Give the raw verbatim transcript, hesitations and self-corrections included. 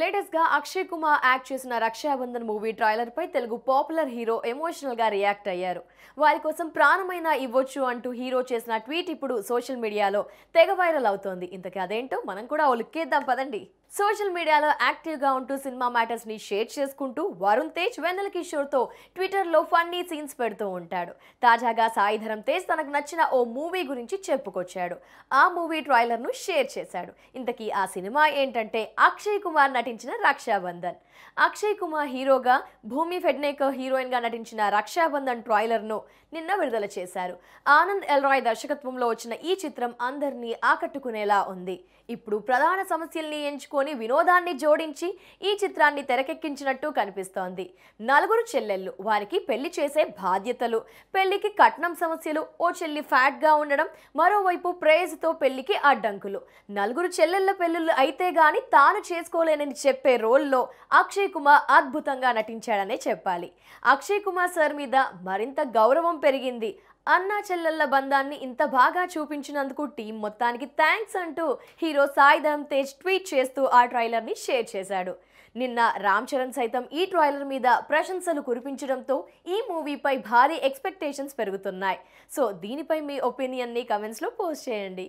Latest గా Akshay Kumar act చేసిన Rakshabandhan movie trailer పై తెలుగు పాపులర్ హీరో ఎమోషనల్ గా రియాక్ట్ అయ్యారు. వారి కోసం ప్రాణమైనా ఇవ్వచ్చు అంటూ హీరో చేసిన ట్వీట్ ఇప్పుడు సోషల్ మీడియాలో తెగ వైరల్ అవుతోంది. ఇంతకీ అదేంటో మనం కూడా ఒలుక్కేద్దాం పదండి. సోషల్ మీడియాలో యాక్టివ్ గా ఉంటూ సినిమా మ్యాటర్స్ ని షేర్ చేసుకుంటూ వరుణ్ తేజ్, వెన్నెల కిషోర్ తో ట్విట్టర్ లో ఫన్నీ సీన్స్ పెడుతూ ఉంటాడు. తాజాగా సాయి ధరం తేజ్ తనకు నచ్చిన ఓ మూవీ గురించి చెప్పుకొచ్చాడు. ఆ మూవీ ట్రైలర్ ను షేర్ చేశాడు. ఇంతకీ ఆ సినిమా ఏంటంటే అక్షయ్ కుమార్ నటించిన రక్షాబంధన్. అక్షయ్ కుమార్ హీరోగా, భూమి ఫెడ్నేకర్ హీరోయిన్ గా నటించిన రక్షాబంధన్ ట్రైలర్ ను నిన్న విడుదల చేశారు. ఆనంద్ ఎల్ రాయ్ దర్శకత్వంలో వచ్చిన ఈ చిత్రం అందరినీ ఆకట్టుకునేలా ఉంది. ఇప్పుడు ప్రధాన సమస్యల్ని ఎంచుకొని వినోదాన్ని జోడించి ఈ చిత్రాన్ని తెరకెక్కించినట్టు కనిపిస్తోంది. నలుగురు చెల్లెళ్ళు, వారికి పెళ్లి చేసే బాధ్యతలు, పెళ్లికి కట్నం సమస్యలు, ఓ చెల్లి ఫ్యాట్ గా ఉండడం, మరోవైపు ప్రేజ్ తో పెళ్లికి అడ్డంకులు. నలుగురు చెల్లెళ్ళ పెళ్ళిళ్ళు అయితే గాని తాను చేసుకోలేనని చెప్పే రోల్లో అక్షయ్ కుమార్ అద్భుతంగా నటించాడనే చెప్పాలి. అక్షయ్ కుమార్ సార్ మీద మరింత గౌరవం పెరిగింది. అన్నా చెల్లెళ్ల బంధాన్ని ఇంత బాగా చూపించినందుకు టీం మొత్తానికి థ్యాంక్స్ అంటూ హీరో సాయి ధరమ్ తేజ్ ట్వీట్ చేస్తూ ఆ ట్రైలర్ని షేర్ చేశాడు. నిన్న రామ్ చరణ్ సైతం ఈ ట్రైలర్ మీద ప్రశంసలు కురిపించడంతో ఈ మూవీపై భారీ ఎక్స్పెక్టేషన్స్ పెరుగుతున్నాయి. సో దీనిపై మీ ఒపీనియన్ని కమెంట్స్లో పోస్ట్ చేయండి.